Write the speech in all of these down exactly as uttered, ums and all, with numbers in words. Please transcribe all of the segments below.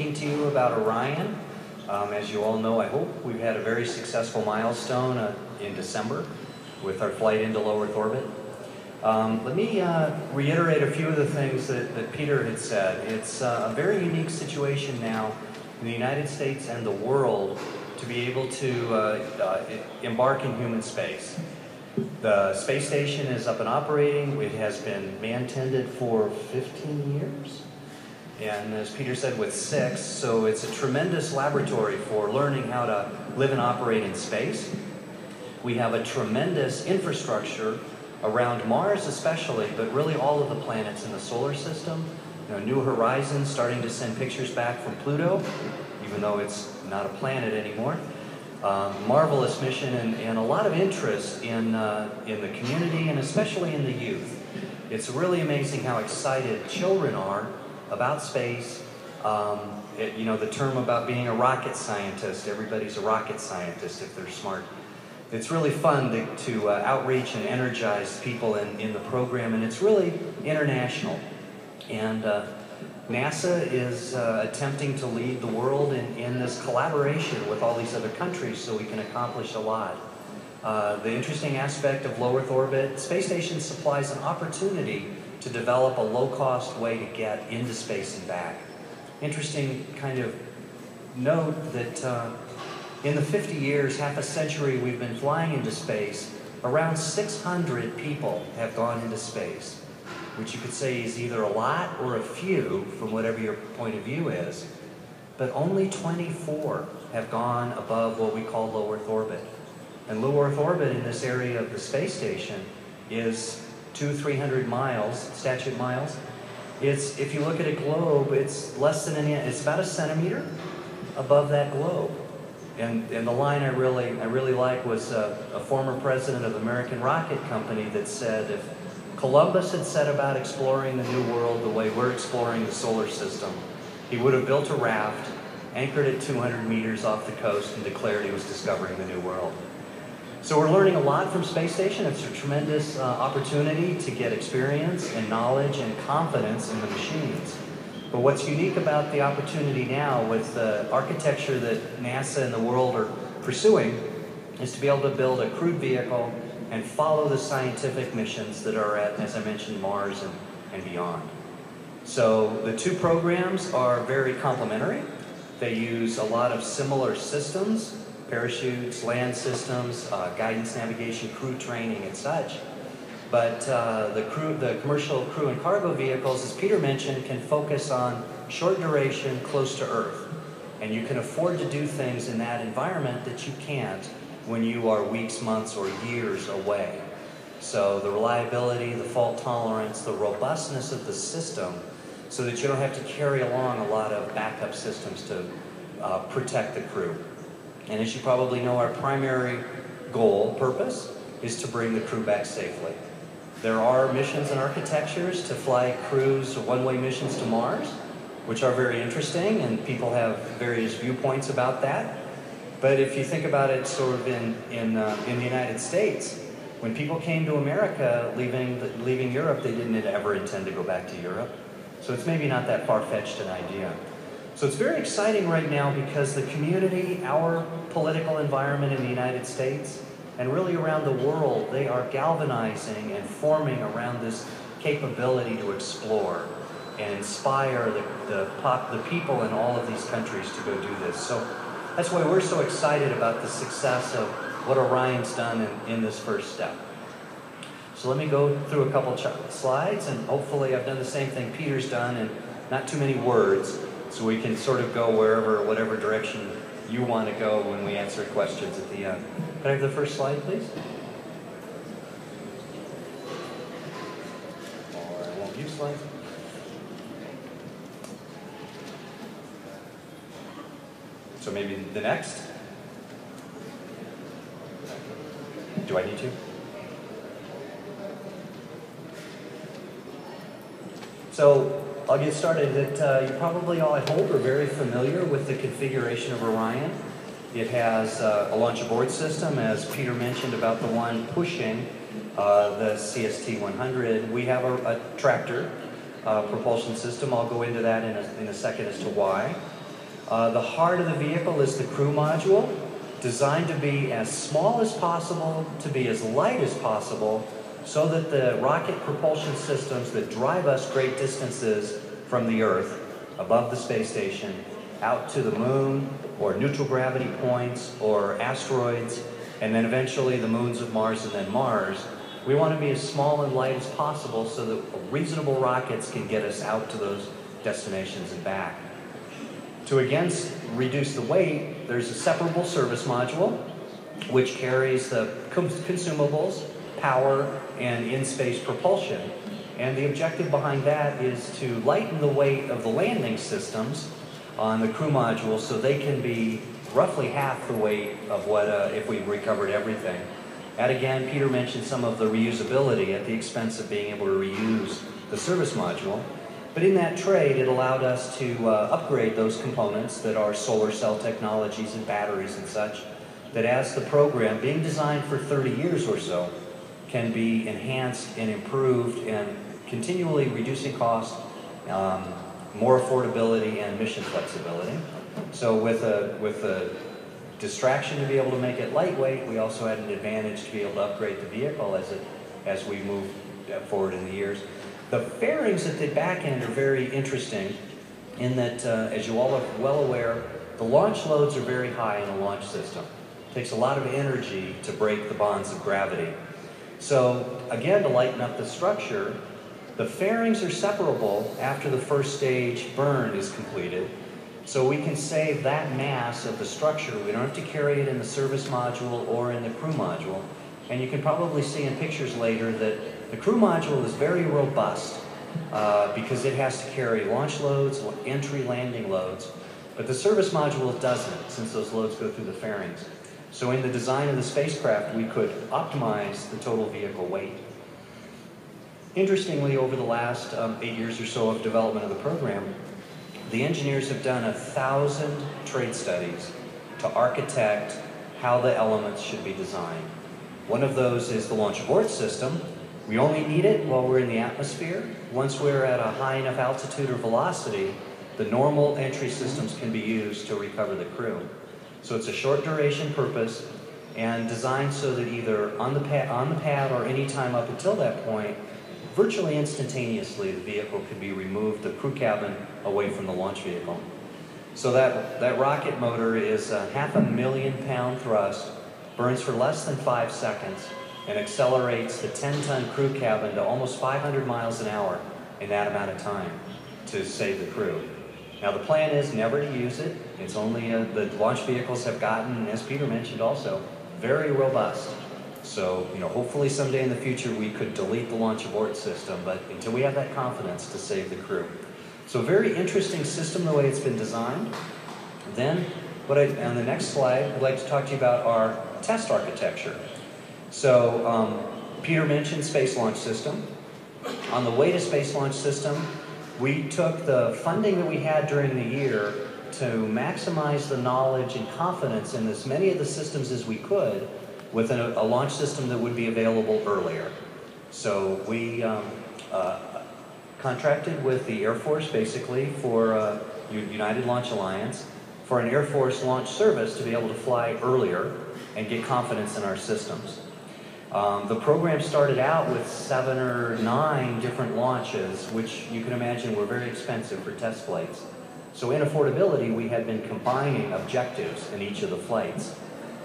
speaking to you about Orion. Um, as you all know, I hope, we've had a very successful milestone uh, in December with our flight into low Earth orbit. Um, let me uh, reiterate a few of the things that, that Peter had said. It's uh, a very unique situation now in the United States and the world to be able to uh, uh, embark in human space. The space station is up and operating. It has been man-tended for fifteen years. And as Peter said, with six, so it's a tremendous laboratory for learning how to live and operate in space. We have a tremendous infrastructure around Mars especially, but really all of the planets in the solar system. You know, New Horizons starting to send pictures back from Pluto, even though it's not a planet anymore. Uh, marvelous mission and, and a lot of interest in, uh, in the community and especially in the youth. It's really amazing how excited children are about space. Um, it, you know, the term about being a rocket scientist, everybody's a rocket scientist if they're smart. It's really fun to, to uh, outreach and energize people in, in the program, and it's really international. And uh, NASA is uh, attempting to lead the world in, in this collaboration with all these other countries so we can accomplish a lot. Uh, the interesting aspect of low Earth orbit, space station supplies an opportunity to develop a low-cost way to get into space and back. Interesting kind of note that uh, in the fifty years, half a century we've been flying into space, around six hundred people have gone into space, which you could say is either a lot or a few from whatever your point of view is, but only twenty-four have gone above what we call low Earth orbit. And low Earth orbit in this area of the space station is two, three hundred miles, statute miles. It's, if you look at a globe, it's less than an inch, it's about a centimeter above that globe. And, and the line I really, I really like was a, a former president of American Rocket Company that said, if Columbus had set about exploring the New World the way we're exploring the solar system, he would have built a raft, anchored it two hundred meters off the coast, and declared he was discovering the New World. So we're learning a lot from space station. It's a tremendous uh, opportunity to get experience and knowledge and confidence in the machines. But what's unique about the opportunity now with the architecture that NASA and the world are pursuing is to be able to build a crewed vehicle and follow the scientific missions that are at, as I mentioned, Mars and, and beyond. So the two programs are very complementary. They use a lot of similar systems, parachutes, land systems, uh, guidance, navigation, crew training, and such. But uh, the, crew, the commercial crew and cargo vehicles, as Peter mentioned, can focus on short duration, close to Earth. And you can afford to do things in that environment that you can't when you are weeks, months, or years away. So the reliability, the fault tolerance, the robustness of the system, so that you don't have to carry along a lot of backup systems to uh, protect the crew. And as you probably know, our primary goal, purpose, is to bring the crew back safely. There are missions and architectures to fly crews, one-way missions to Mars, which are very interesting, and people have various viewpoints about that. But if you think about it sort of in, in, uh, in the United States, when people came to America leaving, leaving Europe, they didn't ever intend to go back to Europe. So it's maybe not that far-fetched an idea. So it's very exciting right now because the community, our political environment in the United States, and really around the world, they are galvanizing and forming around this capability to explore and inspire the, the, pop, the people in all of these countries to go do this. So that's why we're so excited about the success of what Orion's done in, in this first step. So let me go through a couple slides, and hopefully I've done the same thing Peter's done in not too many words, so we can sort of go wherever, whatever direction you want to go when we answer questions at the end. Can I have the first slide, please? Or I won't use slides. So maybe the next? Do I need to? So I'll get started. That uh, you probably all, I hope, are very familiar with the configuration of Orion. It has uh, a launch abort system, as Peter mentioned, about the one pushing uh, the C S T one hundred. We have a, a tractor uh, propulsion system. I'll go into that in a, in a second as to why. Uh, the heart of the vehicle is the crew module, designed to be as small as possible, to be as light as possible, so that the rocket propulsion systems that drive us great distances from the Earth, above the space station, out to the moon, or neutral gravity points, or asteroids, and then eventually the moons of Mars and then Mars, we want to be as small and light as possible so that reasonable rockets can get us out to those destinations and back. To again reduce the weight, there's a separable service module, which carries the consumables, power, and in-space propulsion. And the objective behind that is to lighten the weight of the landing systems on the crew module so they can be roughly half the weight of what uh, if we recovered everything. And again, Peter mentioned some of the reusability at the expense of being able to reuse the service module. But in that trade, it allowed us to uh, upgrade those components that are solar cell technologies and batteries and such, that as the program, being designed for thirty years or so, can be enhanced and improved and continually reducing cost, um, more affordability, and mission flexibility. So with a, with a distraction to be able to make it lightweight, we also had an advantage to be able to upgrade the vehicle as, it, as we move forward in the years. The fairings at the back end are very interesting in that, uh, as you all are well aware, the launch loads are very high in a launch system. It takes a lot of energy to break the bonds of gravity. So again, to lighten up the structure, the fairings are separable after the first stage burn is completed. So we can save that mass of the structure. We don't have to carry it in the service module or in the crew module. And you can probably see in pictures later that the crew module is very robust uh, because it has to carry launch loads, entry landing loads, but the service module doesn't, since those loads go through the fairings. So in the design of the spacecraft, we could optimize the total vehicle weight. Interestingly, over the last um, eight years or so of development of the program, the engineers have done a thousand trade studies to architect how the elements should be designed. One of those is the launch abort system. We only need it while we're in the atmosphere. Once we're at a high enough altitude or velocity, the normal entry systems can be used to recover the crew. So it's a short duration purpose and designed so that either on the, pad, on the pad or any time up until that point, virtually instantaneously the vehicle can be removed, the crew cabin, away from the launch vehicle. So that, that rocket motor is a half a million pound thrust, burns for less than five seconds, and accelerates the ten-ton crew cabin to almost five hundred miles an hour in that amount of time to save the crew. Now the plan is never to use it. It's only a, the launch vehicles have gotten, as Peter mentioned also, very robust. So, you know, hopefully someday in the future we could delete the launch abort system, but until we have that confidence to save the crew. So very interesting system the way it's been designed. Then, what I, on the next slide, I'd like to talk to you about our test architecture. So, um, Peter mentioned Space Launch System. On the way to Space Launch System, we took the funding that we had during the year to maximize the knowledge and confidence in as many of the systems as we could with an, a launch system that would be available earlier. So we um, uh, contracted with the Air Force, basically, for uh, United Launch Alliance, for an Air Force launch service to be able to fly earlier and get confidence in our systems. Um, the program started out with seven or nine different launches, which you can imagine were very expensive for test flights. So in affordability, we had been combining objectives in each of the flights.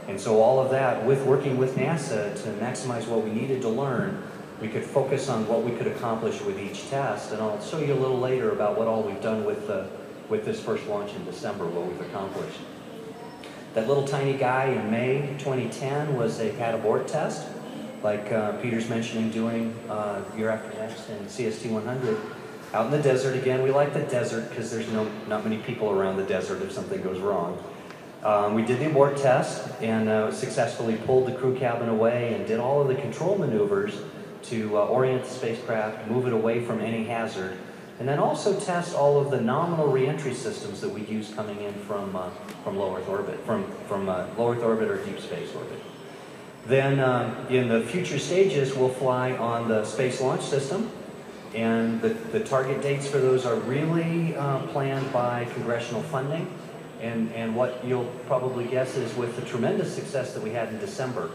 And so all of that, with working with NASA to maximize what we needed to learn, we could focus on what we could accomplish with each test. And I'll show you a little later about what all we've done with, the, with this first launch in December, what we've accomplished. That little tiny guy in May twenty ten was a pad abort test, like uh, Peter's mentioning doing uh, year after next in C S T one hundred. Out in the desert again, we like the desert because there's no, not many people around the desert if something goes wrong. Um, we did the abort test and uh, successfully pulled the crew cabin away and did all of the control maneuvers to uh, orient the spacecraft, move it away from any hazard, and then also test all of the nominal reentry systems that we use coming in from uh, from low Earth orbit, from from uh, low Earth orbit or deep space orbit. Then uh, in the future stages, we'll fly on the Space Launch System, and the the target dates for those are really uh, planned by congressional funding And, and what you'll probably guess is with the tremendous success that we had in December,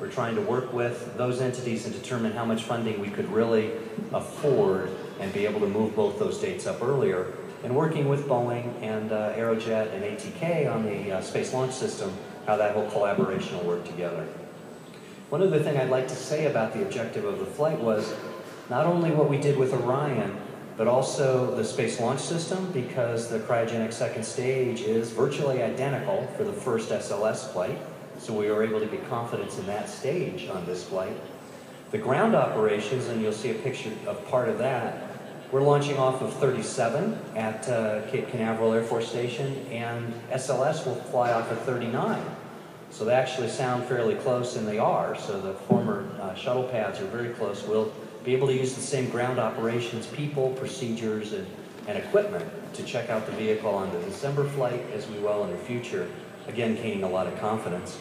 we're trying to work with those entities and determine how much funding we could really afford and be able to move both those dates up earlier. And working with Boeing and uh, Aerojet and A T K on the uh, Space Launch System, how that whole collaboration will work together. One other thing I'd like to say about the objective of the flight was not only what we did with Orion, but also the Space Launch System, because the cryogenic second stage is virtually identical for the first S L S flight, so we were able to get confidence in that stage on this flight. The ground operations, and you'll see a picture of part of that, we're launching off of thirty-seven at uh, Cape Canaveral Air Force Station, and S L S will fly off of thirty-nine. So they actually sound fairly close, and they are, so the former uh, shuttle pads are very close. We'll be able to use the same ground operations, people, procedures, and, and equipment to check out the vehicle on the December flight as we will in the future, again gaining a lot of confidence.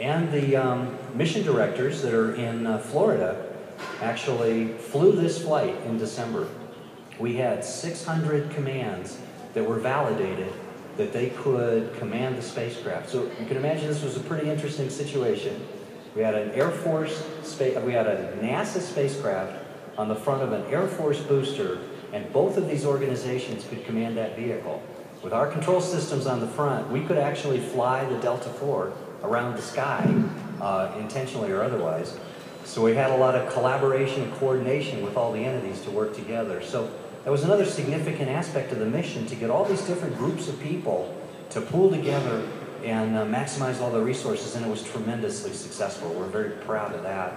And the um, mission directors that are in uh, Florida actually flew this flight in December. We had six hundred commands that were validated that they could command the spacecraft. So you can imagine this was a pretty interesting situation. We had an Air Force, we had a NASA spacecraft on the front of an Air Force booster, and both of these organizations could command that vehicle. With our control systems on the front, we could actually fly the Delta four around the sky, uh, intentionally or otherwise. So we had a lot of collaboration and coordination with all the entities to work together. So that was another significant aspect of the mission, to get all these different groups of people to pool together and uh, maximize all the resources, and it was tremendously successful. We're very proud of that.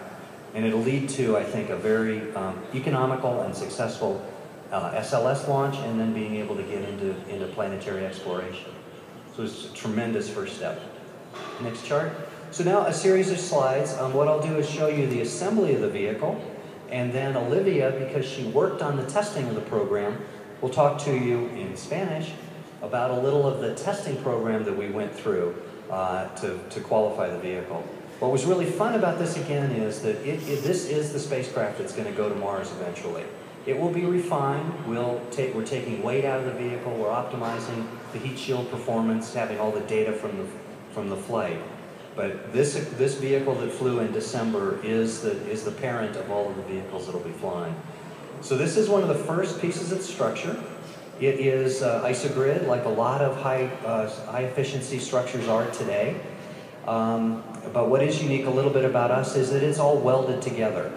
And it'll lead to, I think, a very um, economical and successful uh, S L S launch, and then being able to get into, into planetary exploration. So it's a tremendous first step. Next chart. So now a series of slides. Um, what I'll do is show you the assembly of the vehicle, and then Olivia, because she worked on the testing of the program, will talk to you in Spanish about a little of the testing program that we went through uh, to, to qualify the vehicle. What was really fun about this, again, is that it, it, this is the spacecraft that's going to go to Mars eventually. It will be refined. We'll take, we're taking weight out of the vehicle. We're optimizing the heat shield performance, having all the data from the, from the flight. But this, this vehicle that flew in December is the, is the parent of all of the vehicles that will be flying. So this is one of the first pieces of structure. It is uh, isogrid, like a lot of high, uh, high efficiency structures are today. Um, but what is unique a little bit about us is that it's all welded together.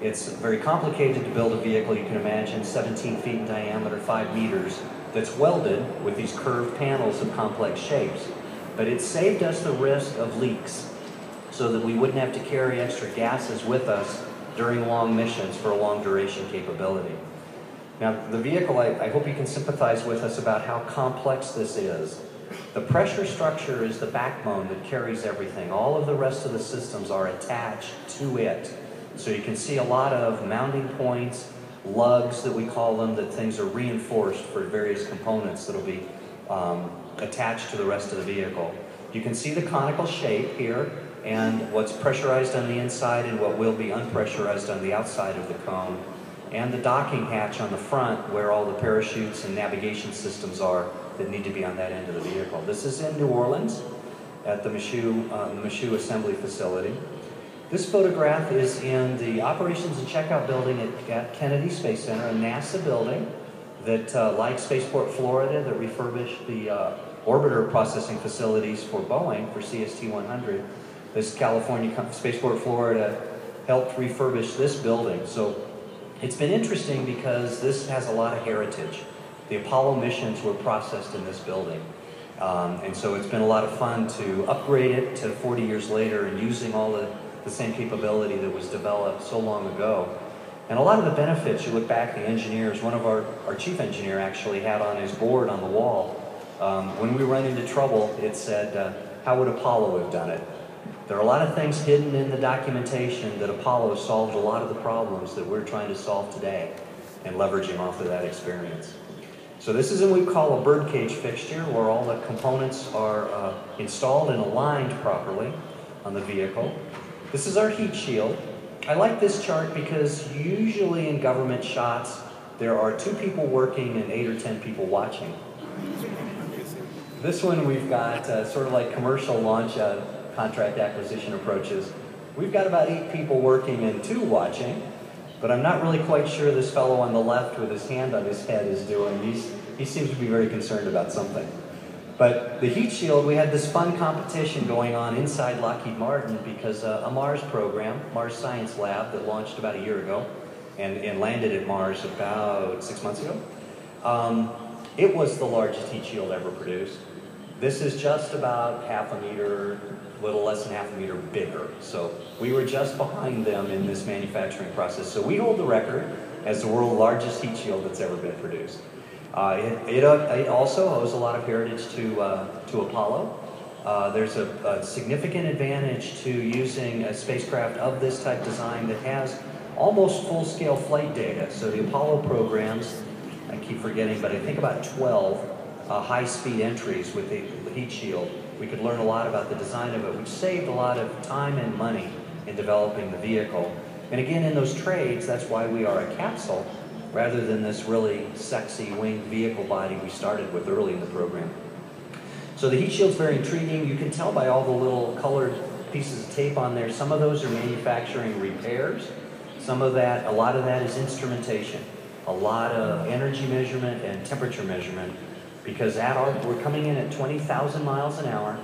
It's very complicated to build a vehicle, you can imagine, seventeen feet in diameter, five meters, that's welded with these curved panels of complex shapes. But it saved us the risk of leaks, so that we wouldn't have to carry extra gases with us during long missions for a long duration capability. Now, the vehicle, I, I hope you can sympathize with us about how complex this is. The pressure structure is the backbone that carries everything. All of the rest of the systems are attached to it. So you can see a lot of mounting points, lugs that we call them, that things are reinforced for various components that'll be um, attached to the rest of the vehicle. You can see the conical shape here, and what's pressurized on the inside and what will be unpressurized on the outside of the cone, and the docking hatch on the front where all the parachutes and navigation systems are that need to be on that end of the vehicle. This is in New Orleans at the Michoud, uh, the Michoud Assembly Facility. This photograph is in the Operations and Checkout Building at, at Kennedy Space Center, a NASA building that, uh, like Spaceport Florida, that refurbished the uh, Orbiter processing facilities for Boeing for C S T one hundred. This California, Spaceport Florida helped refurbish this building. So it's been interesting because this has a lot of heritage. The Apollo missions were processed in this building. Um, and so it's been a lot of fun to upgrade it to forty years later and using all the, the same capability that was developed so long ago. And a lot of the benefits, you look back, the engineers, one of our, our chief engineer actually had on his board on the wall, um, when we run into trouble, it said, uh, how would Apollo have done it? There are a lot of things hidden in the documentation that Apollo solved a lot of the problems that we're trying to solve today and leveraging off of that experience. So this is what we call a birdcage fixture, where all the components are uh, installed and aligned properly on the vehicle. This is our heat shield. I like this chart because usually in government shots, there are two people working and eight or ten people watching. This one we've got uh, sort of like commercial launch uh, contract acquisition approaches. We've got about eight people working and two watching, but I'm not really quite sure this fellow on the left with his hand on his head is doing. He's, he seems to be very concerned about something. But the heat shield, we had this fun competition going on inside Lockheed Martin because uh, a Mars program, Mars Science Lab, that launched about a year ago and, and landed at Mars about six months ago, um, it was the largest heat shield ever produced. This is just about half a meter, a little less than half a meter bigger. So we were just behind them in this manufacturing process. So we hold the record as the world's largest heat shield that's ever been produced. Uh, it, it, uh, it also owes a lot of heritage to, uh, to Apollo. Uh, there's a, a significant advantage to using a spacecraft of this type design that has almost full-scale flight data. So the Apollo programs, I keep forgetting, but I think about twelve uh, high-speed entries with the heat shield. We could learn a lot about the design of it, which saved a lot of time and money in developing the vehicle. And again, in those trades, that's why we are a capsule, rather than this really sexy winged vehicle body we started with early in the program. So the heat shield's very intriguing. You can tell by all the little colored pieces of tape on there, some of those are manufacturing repairs. Some of that, a lot of that is instrumentation. A lot of energy measurement and temperature measurement, because at our, we're coming in at twenty thousand miles an hour.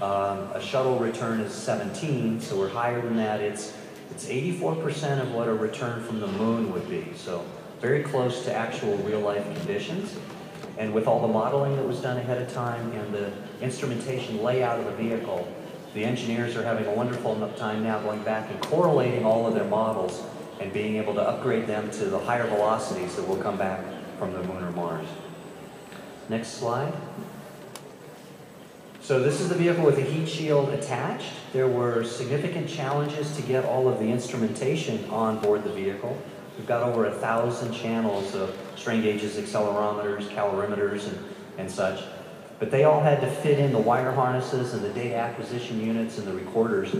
Um, a shuttle return is seventeen, so we're higher than that. It's, it's eighty-four percent of what a return from the moon would be. So very close to actual real-life conditions. And with all the modeling that was done ahead of time and the instrumentation layout of the vehicle, the engineers are having a wonderful enough time now going back and correlating all of their models and being able to upgrade them to the higher velocities that will come back from the moon or Mars. Next slide. So this is the vehicle with the heat shield attached. There were significant challenges to get all of the instrumentation on board the vehicle. We've got over a thousand channels of strain gauges, accelerometers, calorimeters, and, and such. But they all had to fit in the wire harnesses and the data acquisition units and the recorders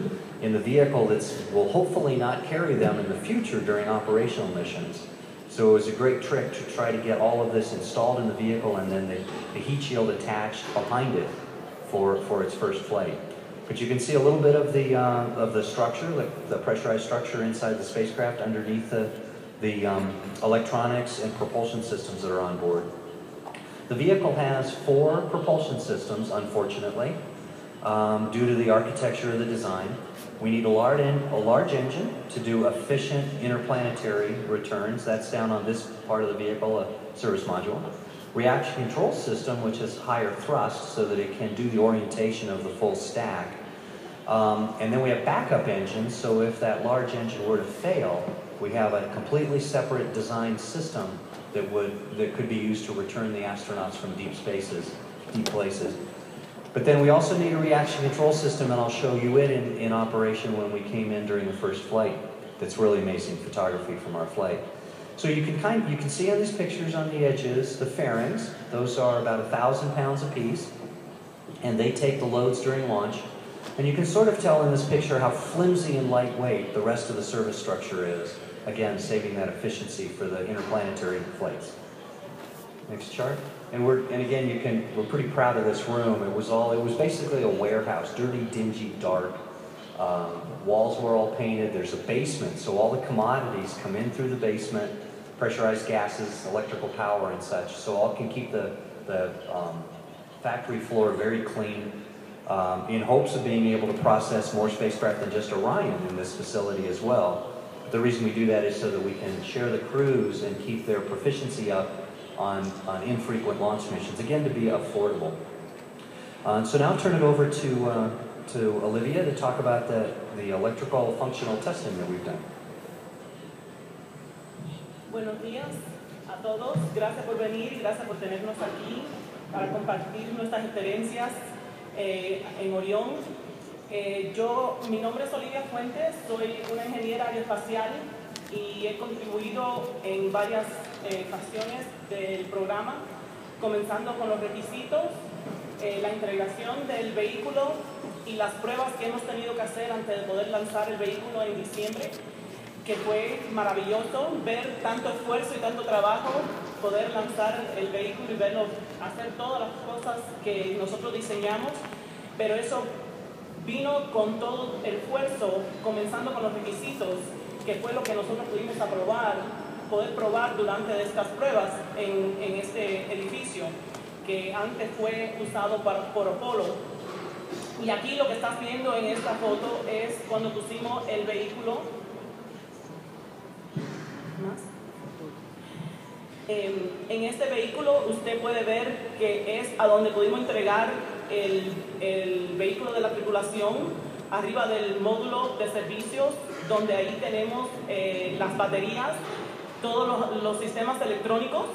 in the vehicle that will hopefully not carry them in the future during operational missions. So it was a great trick to try to get all of this installed in the vehicle and then the, the heat shield attached behind it for, for its first flight. But you can see a little bit of the, uh, of the structure, like the pressurized structure inside the spacecraft underneath the the um, electronics and propulsion systems that are on board. The vehicle has four propulsion systems, unfortunately, um, due to the architecture of the design. We need a large, en a large engine to do efficient interplanetary returns. That's down on this part of the vehicle, a service module. Reaction control system, which is higher thrust so that it can do the orientation of the full stack. Um, and then we have backup engines, so if that large engine were to fail, we have a completely separate design system that would that could be used to return the astronauts from deep spaces, deep places. But then we also need a reaction control system, and I'll show you it in, in operation when we came in during the first flight. That's really amazing photography from our flight. So you can kind you can see on these pictures on the edges the fairings. Those are about a thousand pounds apiece, and they take the loads during launch. And you can sort of tell in this picture how flimsy and lightweight the rest of the service structure is. Again, saving that efficiency for the interplanetary flights. Next chart. And we're and again, you can we're pretty proud of this room. It was all it was basically a warehouse, dirty, dingy, dark. Um, walls were all painted. There's a basement, so all the commodities come in through the basement. Pressurized gases, electrical power, and such. So all can keep the the um, factory floor very clean. Um, in hopes of being able to process more spacecraft than just Orion in this facility as well. But the reason we do that is so that we can share the crews and keep their proficiency up on, on infrequent launch missions, again, to be affordable. Uh, so now I'll turn it over to, uh, to Olivia to talk about the, the electrical functional testing that we've done. Buenos días a todos. Gracias por venir. Gracias por tenernos aquí para compartir nuestras experiencias. Eh, en Orión. Eh, yo, mi nombre es Olivia Fuentes, soy una ingeniera aeroespacial y he contribuido en varias eh, facciones del programa, comenzando con los requisitos, eh, la integración del vehículo y las pruebas que hemos tenido que hacer antes de poder lanzar el vehículo en diciembre, que fue maravilloso ver tanto esfuerzo y tanto trabajo poder lanzar el vehículo y verlo, hacer todas las cosas que nosotros diseñamos, pero eso vino con todo el esfuerzo, comenzando con los requisitos, que fue lo que nosotros pudimos aprobar, poder probar durante estas pruebas en, en este edificio, que antes fue usado para, por Apollo. Y aquí lo que estás viendo en esta foto es cuando pusimos el vehículo en, en este vehículo. Usted puede ver que es a donde pudimos entregar el, el vehículo de la tripulación, arriba del módulo de servicios, donde ahí tenemos eh, las baterías, todos los, los sistemas electrónicos.